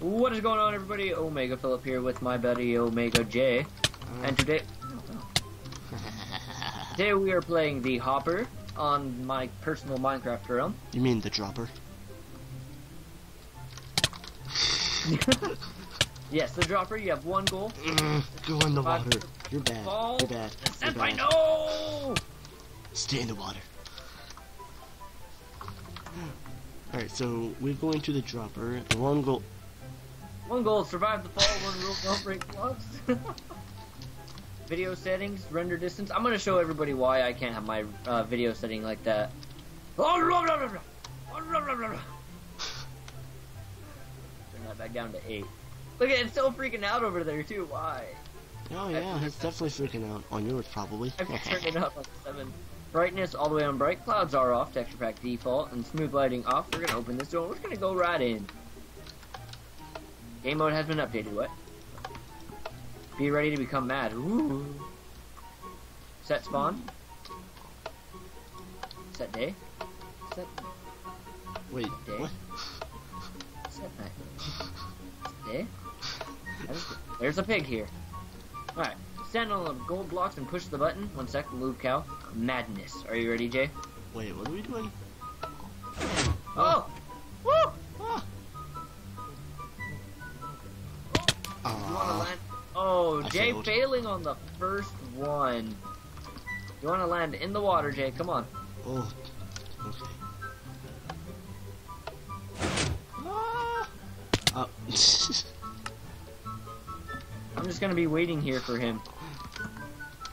What is going on, everybody? Omega Phillip here with my buddy Omega J, and today we are playing the Hopper on my personal Minecraft realm. You mean the Dropper? Yes, the Dropper. You have one goal. Go in the water. You're bad. Fall. You're bad. Senpai, no! Stay in the water. Alright, so we're going to the Dropper. One goal, survive the fall, one rule, don't break blocks. Video settings, render distance. I'm gonna show everybody why I can't have my video setting like that. Turn that back down to 8. Look at it, it's still freaking out over there too, why? Oh yeah, it's definitely freaking out on yours probably. I have to turn it up on 7. Brightness all the way on bright, clouds are off, texture pack default, and smooth lighting off. We're gonna open this door, we're gonna go right in. Game mode has been updated, what? Be ready to become mad. Ooh. Set spawn. Set day. Set... Wait, day. What? Set night. Set day. There's a pig here. Alright. Stand on the gold blocks and push the button. 1 sec, lube cow. Madness. Are you ready, Jay? Wait, what are we doing? Oh! Woo! Oh! You wanna land? Oh, Jay failing on the first one. You wanna land in the water, Jay? Come on. Oh. Okay. Ah! Oh. I'm just gonna be waiting here for him.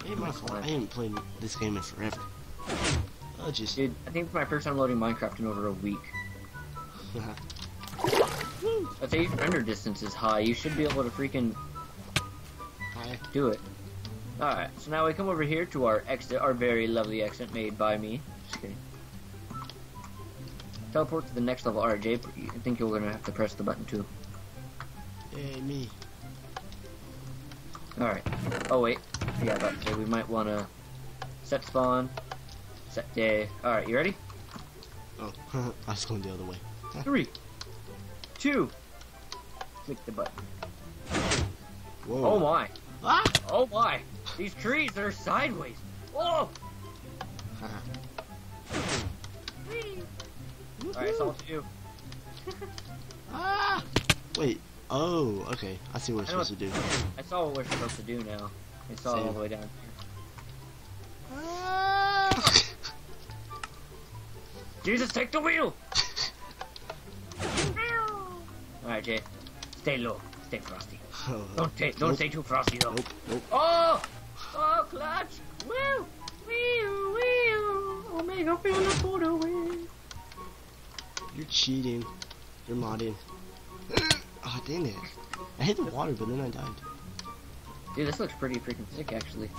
I haven't played this game in forever. Oh, jeez. Dude, I think it's my first time loading Minecraft in over a week. That's how your render distance is high. You should be able to freaking do it. Alright, so now we come over here to our exit, our very lovely exit made by me. Just kidding. Teleport to the next level. Alright, Jay, I think you're gonna have to press the button too. Hey, me. Alright. Oh, wait. Yeah, but okay, we might want to set spawn, set day. Alright, you ready? Oh, I was going the other way. 3, 2, click the button. Whoa. Oh my. Ah! Oh my. These trees are sideways. Whoa! Alright, it's all to you. Ah! Wait. Oh, okay. I see what we're supposed to do. I saw what we're supposed to do now. It's all the way down here. Ah! Jesus, take the wheel! Alright, Jay. Stay low. Stay frosty. Oh, don't stay too frosty, though. Nope. Oh! Oh, clutch! Woo! Wee-oo, wee-oo! Omega Phillip all the way. You're cheating. You're modding. Oh, dang it. I hit the water, but then I died. Dude, this looks pretty freaking sick, actually.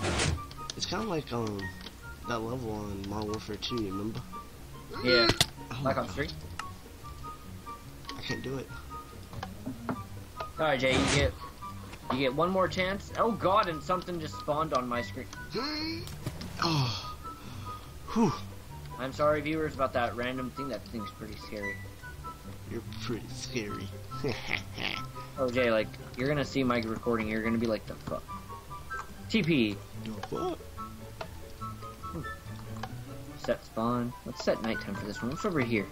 It's kind of like, that level on Modern Warfare 2, you remember? Yeah. Oh, like on 3? I can't do it. Alright, Jay, you get one more chance. Oh god, and something just spawned on my screen. Oh. Whew. I'm sorry, viewers, about that random thing. That thing's pretty scary. You're pretty scary. Oh, Jay, like, you're gonna see my recording, you're gonna be like, the fuck. TP. What? Set spawn. Let's set nighttime for this one. What's over here?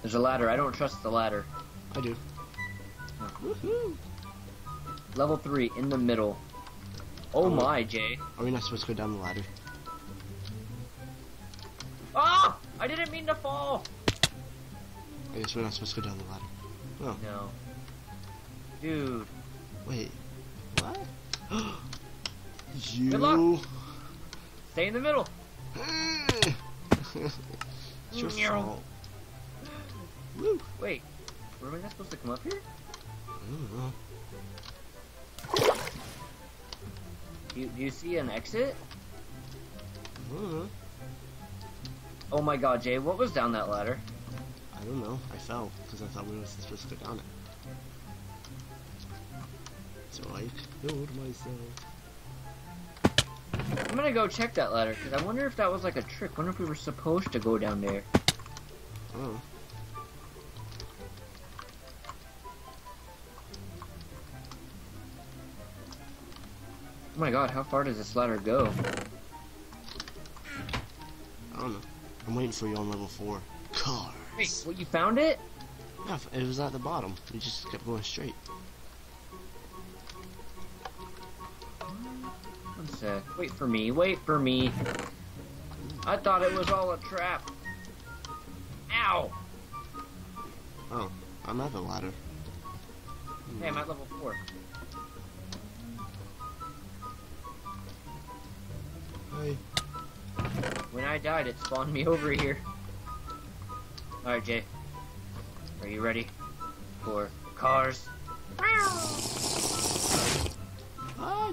There's a ladder. I don't trust the ladder. I do. Oh. Woohoo! Level 3, in the middle. Oh my, Jay. Are we not supposed to go down the ladder? Oh! I didn't mean to fall! I guess we're not supposed to go down the ladder. Oh. No. Dude. Wait. What? You... Good luck. Stay in the middle. It's your fault. Woo. Wait. Were we not supposed to come up here? I don't know. Do you see an exit? I don't know. Oh my god, Jay, what was down that ladder? I don't know. I fell, because I thought we were supposed to go down it. So I killed myself. I'm gonna go check that ladder, because I wonder if that was like a trick. I wonder if we were supposed to go down there. Oh. Oh my god, how far does this ladder go? I don't know. I'm waiting for you on level 4. Cars. Wait, what, you found it? No, it was at the bottom. It just kept going straight. One sec. Wait for me. Wait for me. I thought it was all a trap. Ow! Oh, I'm at the ladder. Hey, I'm at level 4. Hey. When I died, it spawned me over here. Alright, Jay. Are you ready for cars? Oh,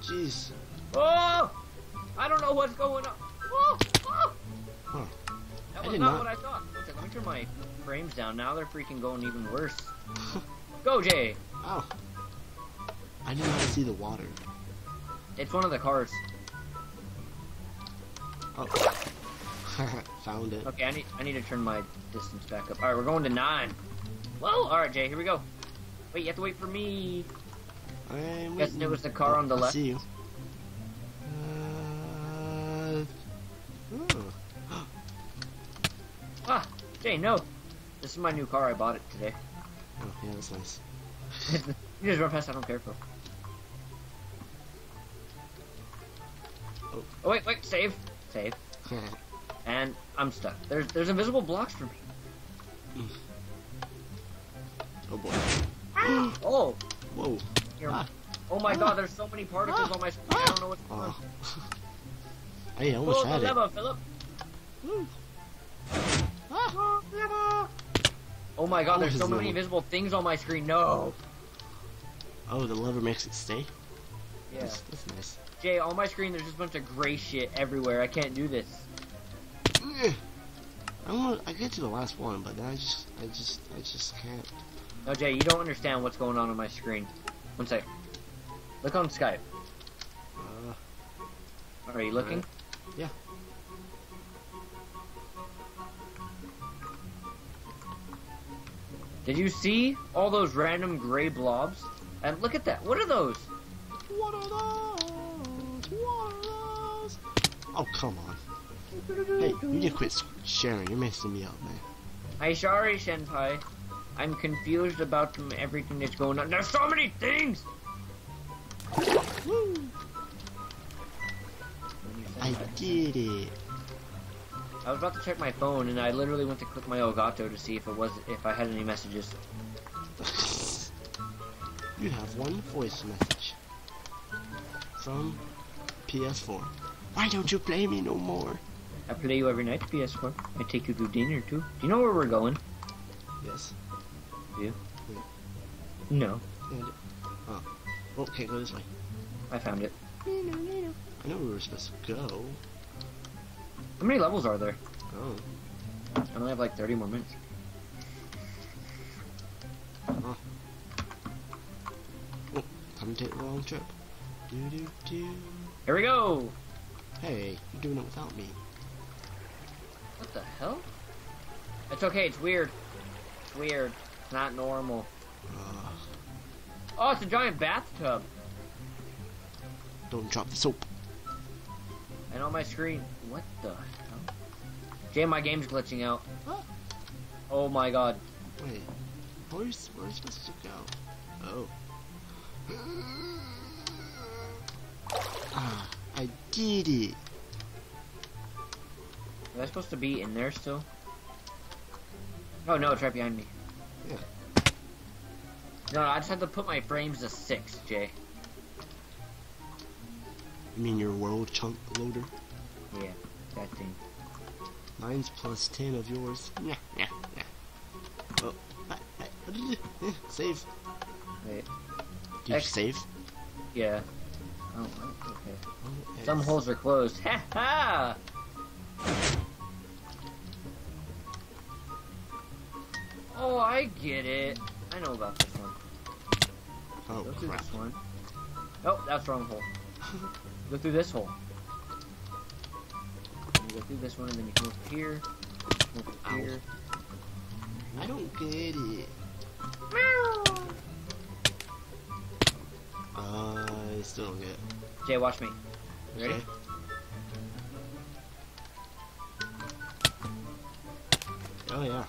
jeez. Oh! I don't know what's going on. Oh! Oh! Huh. That was not what I thought. Let me turn my frames down. Now they're freaking going even worse. Go, Jay! Oh. I didn't even see the water. It's one of the cars. Oh. Found it. Okay, I need to turn my distance back up. Alright, we're going to 9. Whoa! Alright, Jay, here we go. Wait, you have to wait for me. I'm guessing it was the car on the left. I see you. Ah, Jay, no. This is my new car. I bought it today. Oh, yeah, that's nice. You just run past. I don't care for. Oh, oh wait, wait, save, save. And I'm stuck. There's invisible blocks for me. Oh boy. Oh. Whoa. Here, ah. Oh my god, there's so many particles on my screen. I don't know what's going on. Hey, I almost had it. Lever, Phillip. Oh my god, there's so many invisible things on my screen. No. Oh, the lever makes it stay? Yeah. That's nice. Jay, on my screen there's just a bunch of gray shit everywhere. I can't do this. I get to the last one, but then I just can't. No, Jay, you don't understand what's going on my screen. One sec. Look on Skype. Are you looking? Yeah. Did you see all those random gray blobs? And look at that. What are those? What are those? What are those? Oh, come on. Hey, you need to quit sharing. You're messing me up, man. I'm sorry, Senpai. I'm confused about everything that's going on. There's so many things! Woo. I did it. I was about to check my phone, and I literally went to click my Elgato to see if I had any messages. You have one voice message from PS4. Why don't you play me no more? I play you every night, PS4. I take you to dinner, too. Do you know where we're going? Yes. Do you? Yeah. No. Oh. Okay, go this way. I found it. I know where we were supposed to go. How many levels are there? Oh. I only have like 30 more minutes. Huh. Oh, time to take the long trip. Do-do-do. Here we go! Hey, you're doing it without me. What the hell? It's okay, it's weird. It's weird. It's not normal. Oh, it's a giant bathtub. Don't drop the soap. And on my screen, what the hell? Jay, my game's glitching out. Huh? Oh my god. Wait, where are you supposed to go? Oh. Ah, I did it. Am I supposed to be in there still? Oh no, it's right behind me. Yeah. No, I just have to put my frames to 6, Jay. You mean your world chunk loader? Yeah, that thing. Mine's plus 10 of yours. Yeah, yeah, yeah. Oh, save. Wait. Did you save? Yeah. Oh, okay. Oh, some holes are closed. Ha ha! Oh, I get it. I know about this one. Oh, go through this one. Oh, that's the wrong hole. Go through this hole. You go through this one, and then you come over here. Come over here. I don't get it. I still don't get it. Jay, watch me. You ready? Okay. Oh yeah.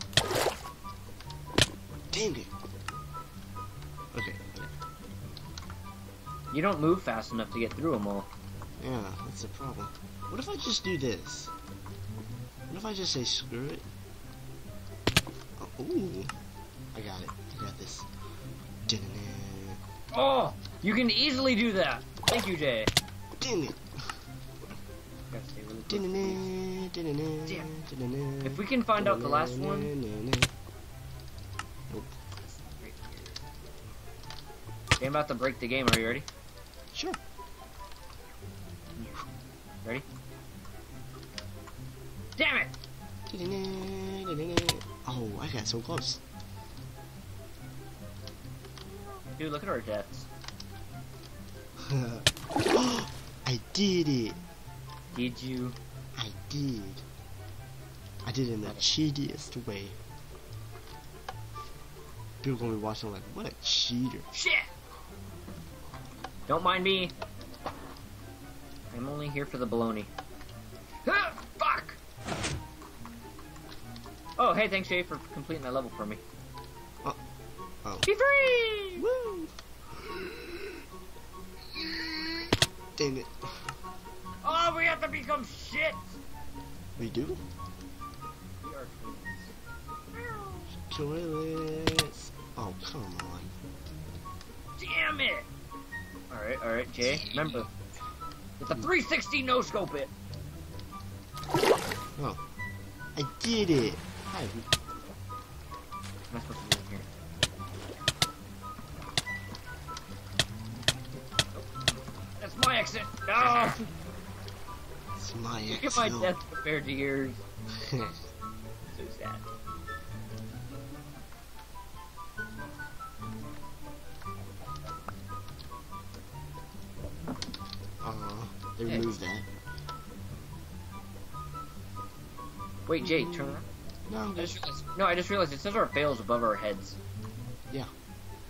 Dang it. Okay. You don't move fast enough to get through them all. Yeah, that's a problem. What if I just do this? What if I just say screw it? Oh, ooh. I got it. I got this. Oh! You can easily do that! Thank you, Jay. Dang it. Damn. If we can find out the last one. Okay, I'm about to break the game. Are you ready? Sure. Ready? Damn it! Oh, I got so close. Dude, look at our deaths. I did it! Did you? I did. I did it in the cheatiest way. People are gonna be watching like, what a cheater. Shit! Don't mind me. I'm only here for the baloney. Ah, fuck! Oh, hey, thanks, Jay, for completing that level for me. Oh. Be free! Woo! Dang it. Oh, we have to become shit! We do? We are toilets. Toilets. Oh, come on. Damn it! Alright, Jay. Remember, it's a 360 no-scope it! Oh. I did it! Hi. Am I supposed to be in here? That's my exit! No! It's my exit. Look at my death compared to yours. So sad. They removed that. Wait, Jay, turn around. No, I just realized it says our fails above our heads. Yeah.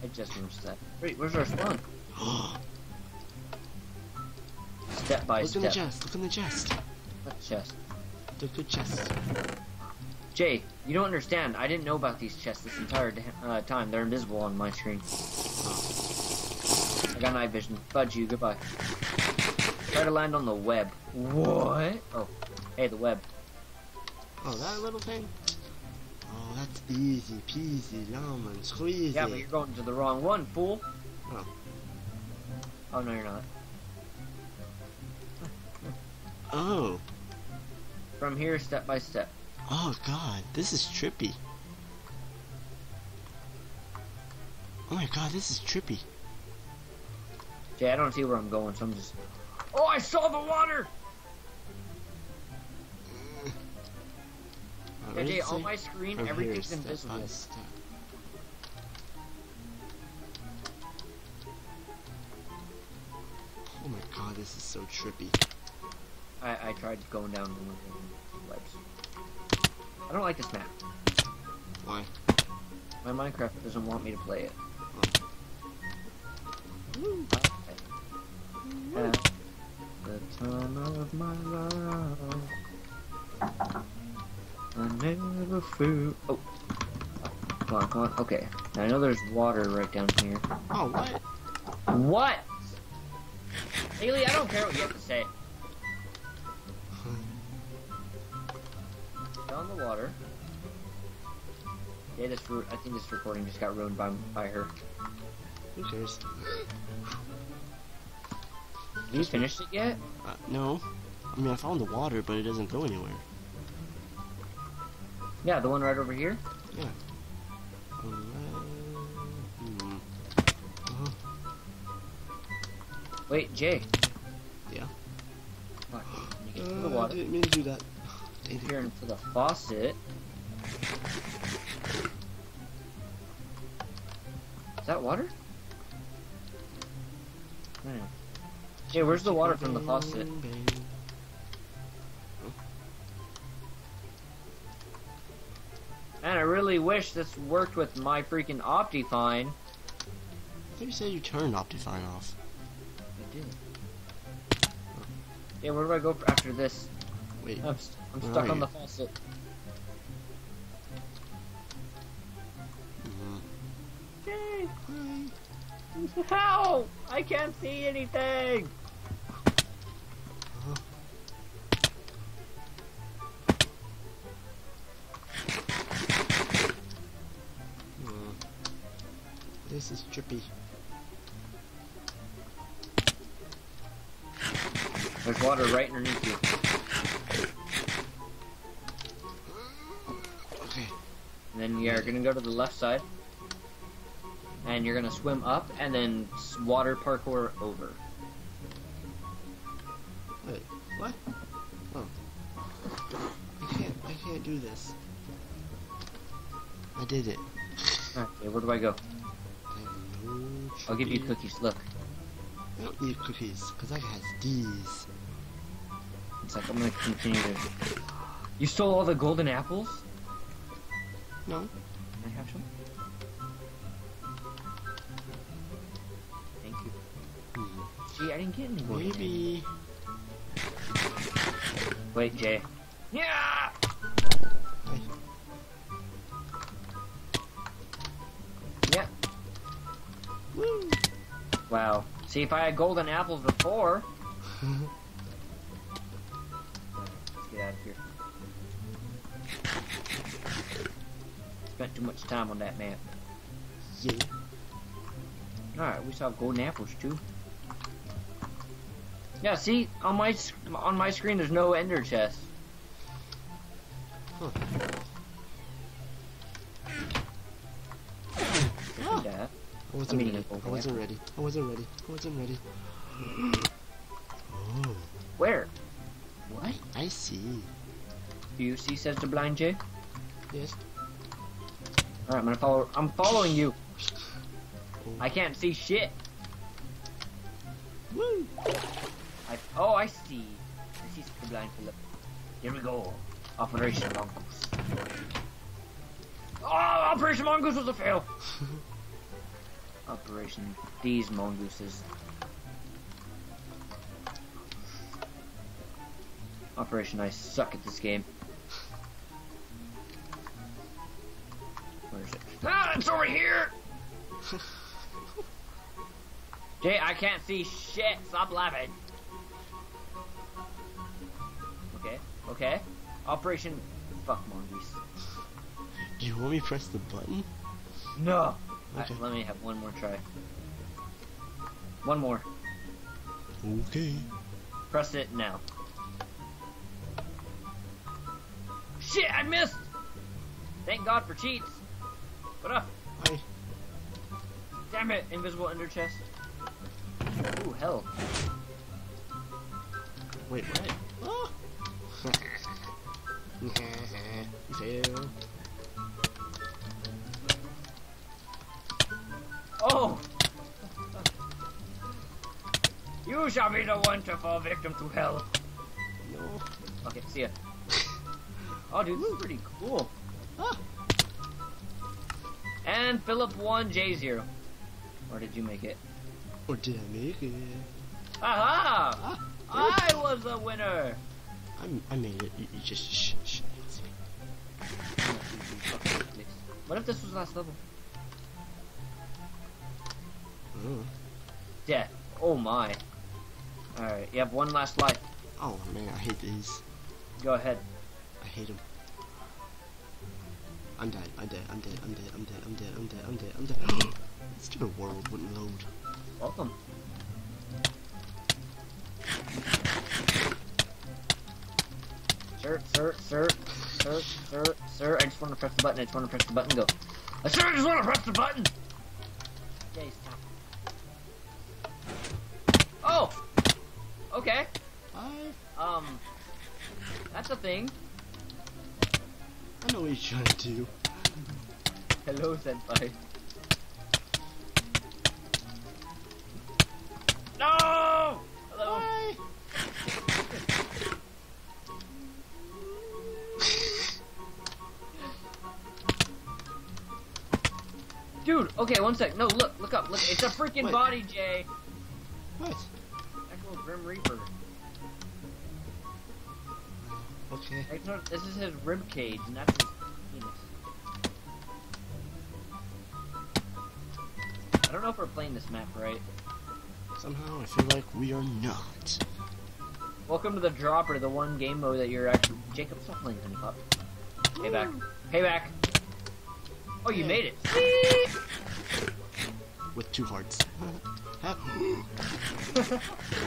I just noticed that. Wait, where's our spawn? Step by step. Look in the chest. What chest? The good chest. Jay, you don't understand. I didn't know about these chests this entire time. They're invisible on my screen. I got night vision. Fudge you. Goodbye. Try to land on the web. What? Oh, hey, the web. Oh, that little thing? Oh, that's easy peasy, llama and squeezy. Yeah, but you're going to the wrong one, fool. Oh. Oh, no, you're not. Oh. From here, step by step. Oh, God, this is trippy. Oh, my God, this is trippy. Jay, I don't see where I'm going, so I'm just... Oh, I saw the water! Yeah, Jay, on my screen, everything's invisible. Oh my god, this is so trippy. I tried going down the webs. I don't like this map. Why? My Minecraft doesn't want me to play it. Oh. The time of my life. I never flew. Oh. Come on. Okay. Now I know there's water right down here. Oh, what? What? Haley, I don't care what you have to say. Down the water. Yeah, I think this recording just got ruined by her. Who cares? Have you finished it yet? No. I mean, I found the water, but it doesn't go anywhere. Yeah, the one right over here? Yeah. Wait, Jay. Yeah? Come on, you get to the water. I didn't mean to do that. Dang here it. Into the faucet. Is that water? I don't know. Jay, where's the water from the faucet? Man, I really wish this worked with my freaking OptiFine. I thought you said you turned OptiFine off. I did. Yeah, where do I go after this? Wait. I'm stuck on the faucet. Yay! How? I can't see anything! This is trippy. There's water right underneath you. Okay. And then you're gonna go to the left side. And you're gonna swim up and then water parkour over. Wait, what? Oh. I can't do this. I did it. Okay, where do I go? I'll give you cookies, look. I don't need cookies, because I have these. It's like I'm going to continue to... You stole all the golden apples? No. Can I have some? Thank you. Gee, I didn't get any golden apples. Wait, Jay. Yeah! Yeah. Woo! Wow. See, if I had golden apples before... Let's get out of here. Spent too much time on that map. Yeah. Alright, we saw golden apples too. Yeah, see? On my screen there's no Ender Chest. Huh. I wasn't ready. Oh. Where? What? I see. Do you see, says the blind Jay? Yes. Alright, I'm following you. Oh. I can't see shit. Woo! I see. I see the blind Phillip. Here we go. Operation Mongoose. Oh, Operation Mongoose was a fail! Operation these mongooses. Operation I suck at this game. Where is it? Ah, it's over here! Jay, I can't see shit. Stop laughing. Okay, okay. Operation fuck mongoose. Do you want me to press the button? No. Okay. Let me have one more try. One more. Okay. Press it now. Shit, I missed! Thank God for cheats. What up? Hi. Damn it, invisible Ender Chest. Ooh, hell. Wait, what? Oh. Fail. Oh! You shall be the one to fall victim to hell. No. Okay, see ya. Oh, dude, this is pretty cool. Ah. And Phillip 1, J 0. Or did you make it? Or did I make it? Aha! Ah, I was the winner! I made it. You just shh. What if this was last level? Death. Oh my. Alright, you have one last life. Oh man, I hate these. Go ahead. I hate them. I'm dead. This stupid world wouldn't load. Welcome. Sir. I just want to press the button. Go. Sir, I just want to press the button! Jay, stop. Oh! Okay. That's a thing. I know what you're trying to do. Hello, senpai. No! Hello. Hi. Dude, okay, one sec. No, look up. Look, it's a freaking body, Jay. What? Actual Grim Reaper. Okay. Right, this is his rib cage, not his penis. I don't know if we're playing this map right. Somehow I feel like we are not. Welcome to the Dropper, the one game mode that you're actually. Jacob, stop playing Honey Pop. Payback. Payback. Oh, you made it. With 2 hearts.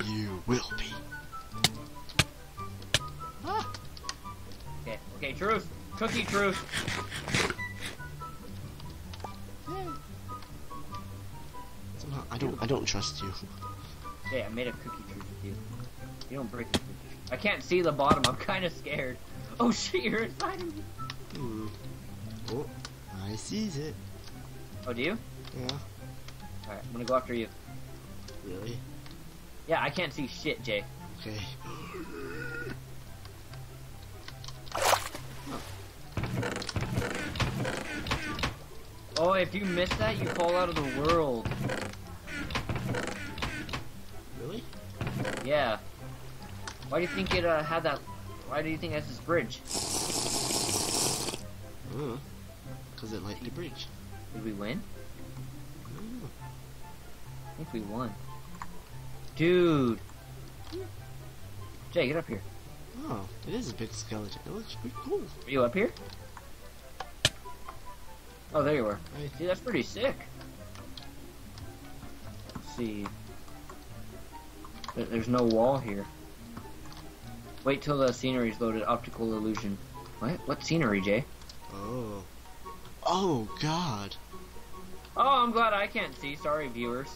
You will be. Ah. Okay, okay, truth. Cookie truth. Somehow I don't trust you. Okay, I made a cookie truth with you. You don't break the cookie truth. I can't see the bottom, I'm kinda scared. Oh shit, you're inside of me. Mm. Oh, I sees it. Oh, do you? Yeah. Alright, I'm gonna go after you. Really? Yeah, I can't see shit, Jay. Okay. Oh, if you miss that, you fall out of the world. Really? Yeah. Why do you think it had that? Why do you think it has this bridge? Oh, because it liked the bridge. Did we win? Oh. I think we won. Dude. Jay, get up here. Oh, it is a big skeleton. It looks pretty cool. Are you up here? Oh, there you were. See, that's pretty sick. Let's see. There's no wall here. Wait till the scenery's loaded. Optical illusion. What? What scenery, Jay? Oh. Oh, God. Oh, I'm glad I can't see. Sorry, viewers.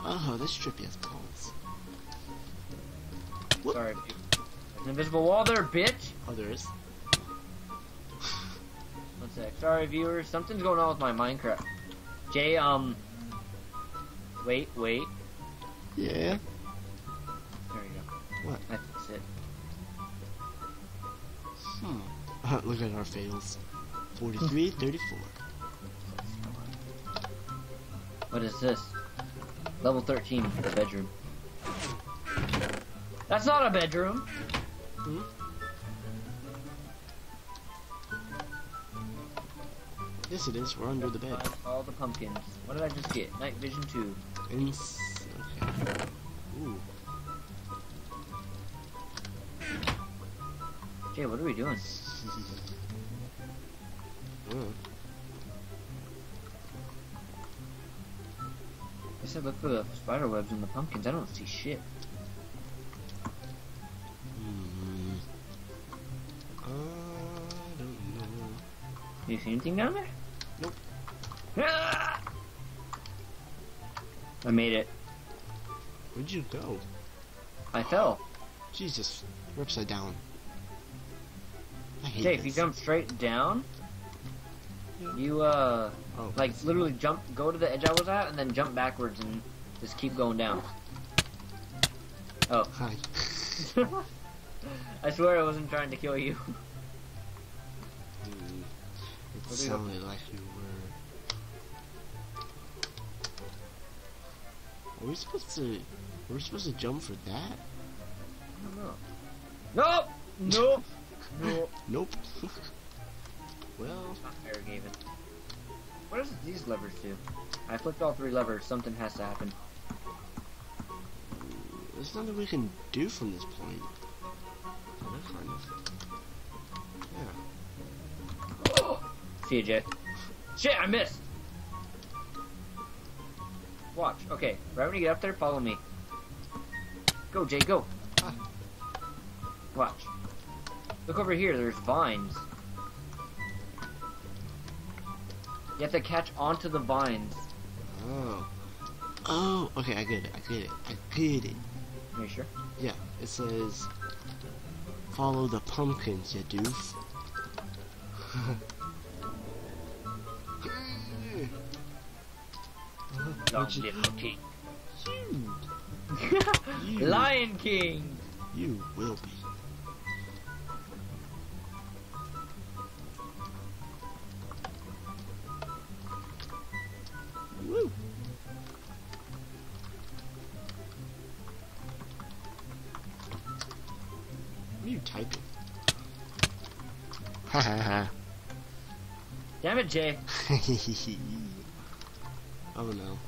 Oh, this trippy has balls. Whoop. Sorry. There's an invisible wall there, bitch. Oh, there is. One sec. Sorry, viewers. Something's going on with my Minecraft. Jay, Wait. Yeah? There you go. What? I fixed it. Hmm. Look at our fails. 43, 34. What is this? Level 13, the bedroom. That's not a bedroom! Hmm? Yes, it is. We're under the bed. All the pumpkins. What did I just get? Night vision 2. Okay. Ooh. Jay, what are we doing? Oh. I said look for the spider webs and the pumpkins. I don't see shit. I don't know. You see anything down there? Nope. Ah! I made it. Where'd you go? I fell. Jesus, we're upside down. I hate this. If you jump straight down, you like literally jump, go to the edge I was at, and then jump backwards and just keep going down. Oh. Hi. I swear I wasn't trying to kill you. It sounded like you were. Are we supposed to? We're supposed to jump for that? I don't know. Nope. Nope. Nope. Nope. Well, it's not fair, Gavin. What does these levers do? I flipped all 3 levers. Something has to happen. There's nothing we can do from this point. Kind of. Yeah. Oh! See you, Jay. Shit, I missed. Watch. Okay, right when you get up there, follow me. Go, Jay. Go. Ah. Watch. Look over here. There's vines. You have to catch onto the vines. Oh. Oh, okay, I get it. Are you sure? Yeah, it says, follow the pumpkins, you doof. Little king. You. Lion King! You will be. Woo. What are you typing? Damn it, Jay. Oh no.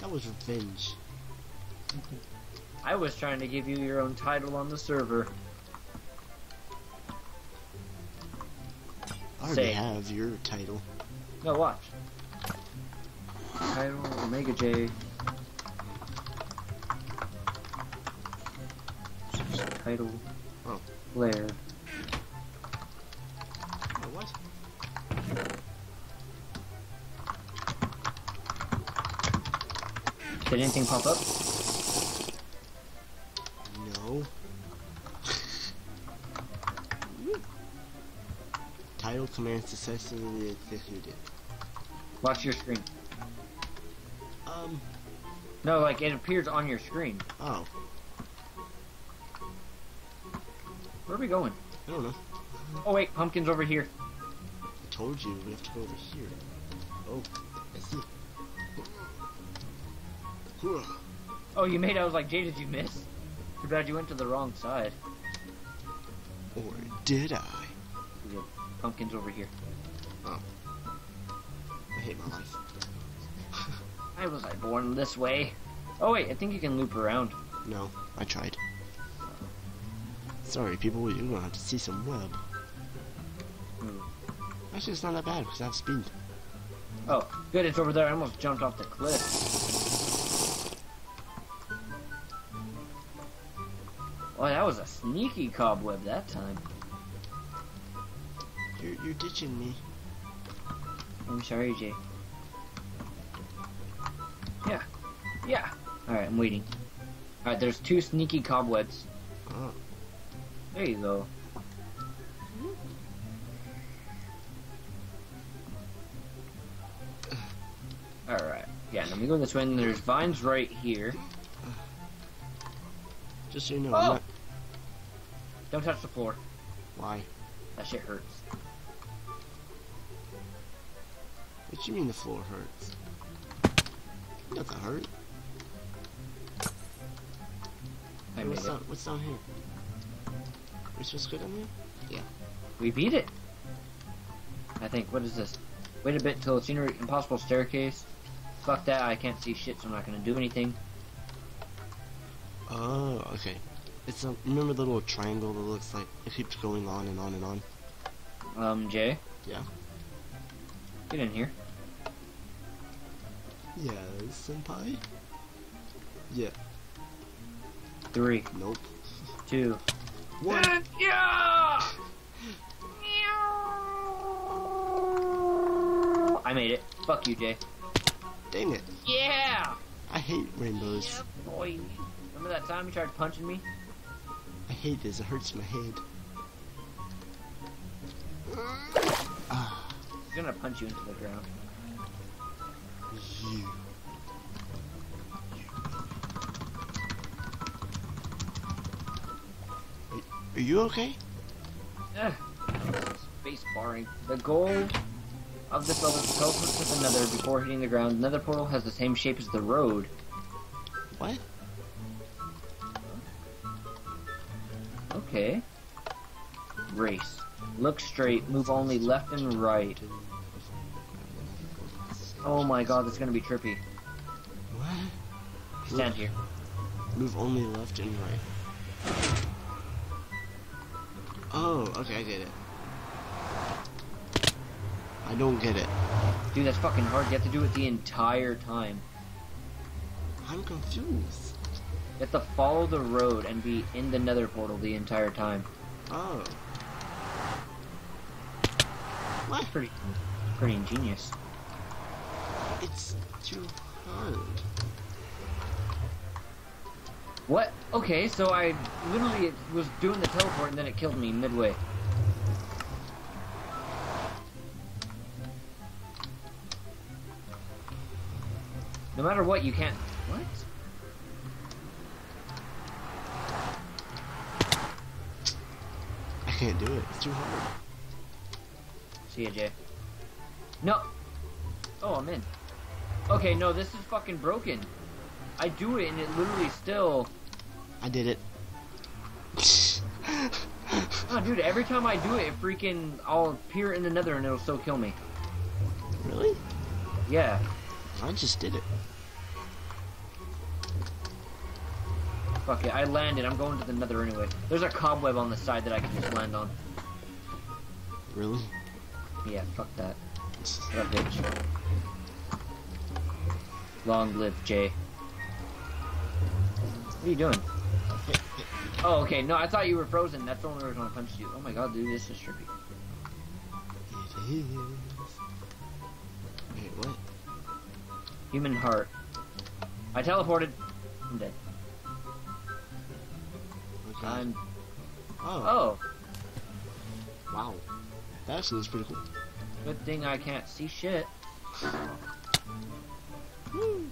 That was revenge. I was trying to give you your own title on the server. I already have your title. No, watch. Title Omega J. Title. Oh. Blair. Oh, what? Did anything pop up? No. Title command successfully executed. Watch your screen. No, like it appears on your screen. Oh. Where are we going? I don't know. Oh wait, Pumpkin's over here. I told you, we have to go over here. Oh, I see. Oh, you made it. I was like, Jay, did you miss? Too bad you went to the wrong side. Or did I? Yeah, Pumpkin's over here. Oh. I hate my life. Why was I born this way? Oh wait, I think you can loop around. No, I tried. Sorry, people, you're gonna have to see some web. Actually, it's not that bad, because I have speed. Oh, good, it's over there. I almost jumped off the cliff. Oh, that was a sneaky cobweb that time. You're ditching me. I'm sorry, Jay. Yeah. Yeah. Alright, I'm waiting. Alright, there's two sneaky cobwebs. Oh. There you go. Alright. Yeah, let me go this way, and there's vines right here. Just so you know, oh! Don't touch the floor. Why? That shit hurts. What you mean the floor hurts? It doesn't hurt. Hey, what's down here? We're supposed to go down here? Yeah. We beat it! I think. What is this? Wait a bit till it's scenery. Impossible staircase. Fuck that, I can't see shit, so I'm not gonna do anything. Oh, okay. It's a, remember the little triangle that looks like it keeps going on and on and on? Jay? Yeah? Get in here. Yeah, senpai? Yeah. 3. Nope. 2. What? Yeah! I made it. Fuck you, Jay. Dang it. Yeah! I hate rainbows. Yeah, boy. Remember that time you tried punching me? I hate this. It hurts my head. I'm gonna punch you into the ground. You. Are you okay? Space barring. The goal of this level is to teleport with another before hitting the ground. Nether portal has the same shape as the road. What? Okay. Race. Look straight. Move only left and right. Oh my god, that's gonna be trippy. What? Stand here. Move only left and right. Oh, okay, I get it. I don't get it. Dude, that's fucking hard. You have to do it the entire time. I'm confused. You have to follow the road and be in the Nether portal the entire time. Oh. What? Pretty ingenious. It's too hard. What? Okay, so I literally was doing the teleport and then it killed me midway. No matter what, you can't... What? I can't do it. It's too hard. See ya, Jay. No! Oh, I'm in. Okay, no, this is fucking broken. I do it and it literally still... I did it. Oh, dude, every time I do it, it freaking... I'll appear in the Nether and it'll still kill me. Really? Yeah. I just did it. Fuck it, I landed. I'm going to the Nether anyway. There's a cobweb on the side that I can just land on. Really? Yeah, fuck that. That bitch. Long live Jay. What are you doing? Oh, okay. No, I thought you were frozen. That's the only reason I punched you. Oh my god, dude, this is trippy. It is. Wait, what? Human heart. I teleported. I'm dead. Okay. I'm... Oh. Oh. Wow. That actually was pretty cool. Good thing I can't see shit. Woo.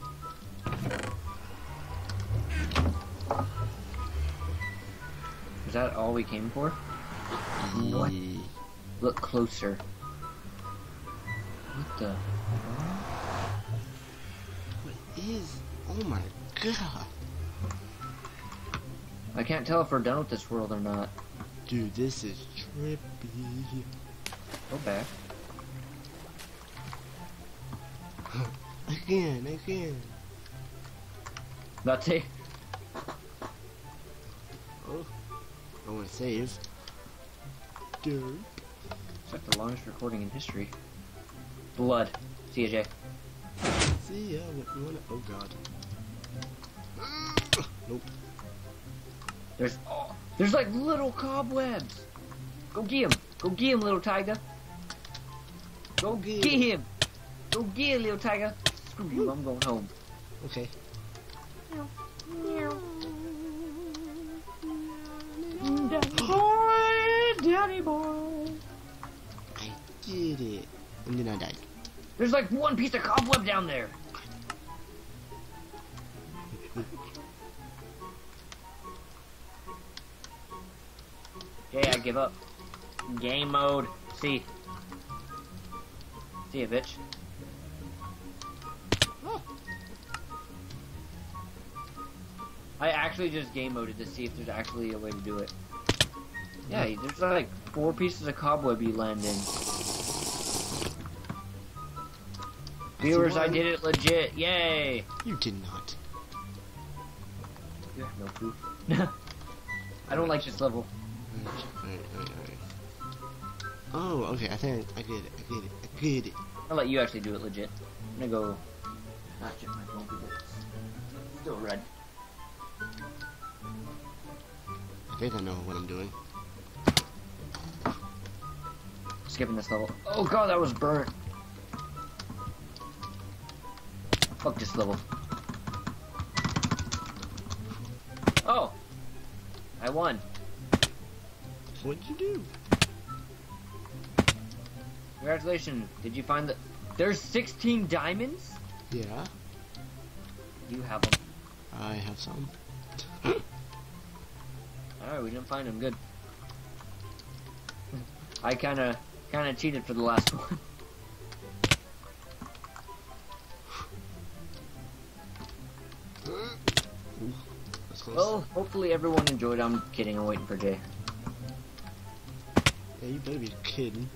Is that all we came for? What? Look closer. What the? What is? Oh my god! I can't tell if we're done with this world or not. Dude, this is trippy. Go back. Again. That's it. Oh. I want to save. Dude. It's like the longest recording in history. Blood. See ya, Jay. See ya. What you wanna... Oh, God. Nope. There's... Oh, there's like little cobwebs. Go get him. Go get him, little tiger. Go get him. Go get him, little tiger. Screw you. I'm going home. Okay. Meow. Meow. Daddy boy! I did it. And then I died. There's like one piece of cobweb down there. Yeah, I give up. Game mode. See. See ya, bitch. Oh. I actually just game moded to see if there's actually a way to do it. Yeah, there's like 4 pieces of cobweb you land in. Viewers, I did it legit. Yay! You did not. You have no proof. I don't like this level. Alright. Oh, okay, I think I get it. I'll let you actually do it legit. I'm gonna go... Ah, check my phone because it's still red. I think I know what I'm doing. Skipping this level. Oh god, that was burnt. Fuck this level. Oh! I won. What'd you do? Congratulations. Did you find the... There's 16 diamonds? Yeah. You have them. I have some. Alright, we didn't find them. Good. I kinda cheated for the last one. Well, hopefully everyone enjoyed. I'm kidding. I'm waiting for Jay. Yeah, you better be kidding.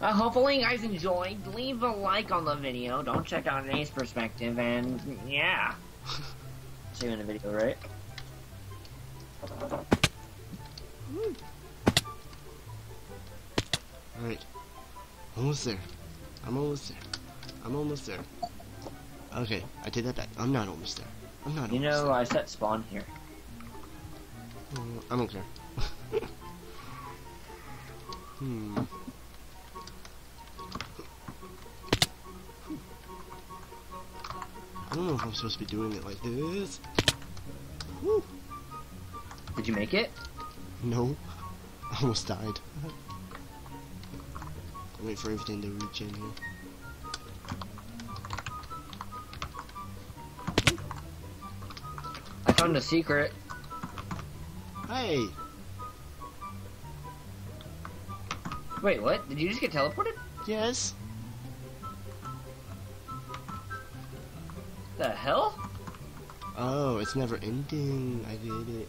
Hopefully you guys enjoyed. Leave a like on the video. Don't check out Nate's perspective. And yeah. See you in the video, right? Woo. Alright, almost there. Okay, I take that back. I'm not almost there. You know, I set spawn here. I don't care. I don't know if I'm supposed to be doing it like this. Woo. Did you make it? No, I almost died. Wait for everything to reach in here. I found a secret. Hey! Wait, what? Did you just get teleported? Yes. The hell? Oh, it's never ending. I did it.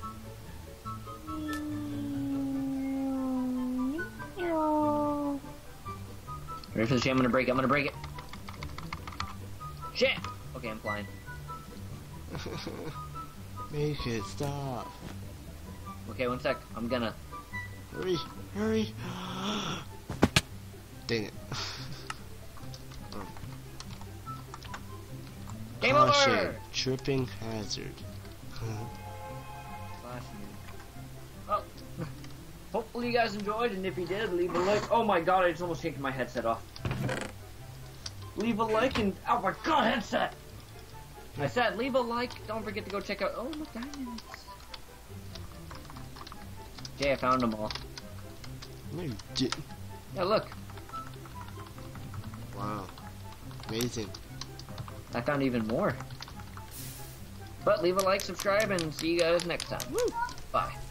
Ready for the tree? I'm gonna break it. Shit! Okay, I'm flying. Make it stop. Okay, one sec. I'm gonna. Hurry! Hurry! Dang it. Game caution, over! Tripping hazard. Well, hopefully you guys enjoyed, and if you did, leave a like. Oh my god, I just almost taken my headset off. Leave a like and oh my god, headset! I said leave a like, don't forget to go check out. Oh my diamonds. Okay, I found them all. No you didn't. Yeah, look. Wow. Amazing. I found even more. But leave a like, subscribe, and see you guys next time. Woo. Bye.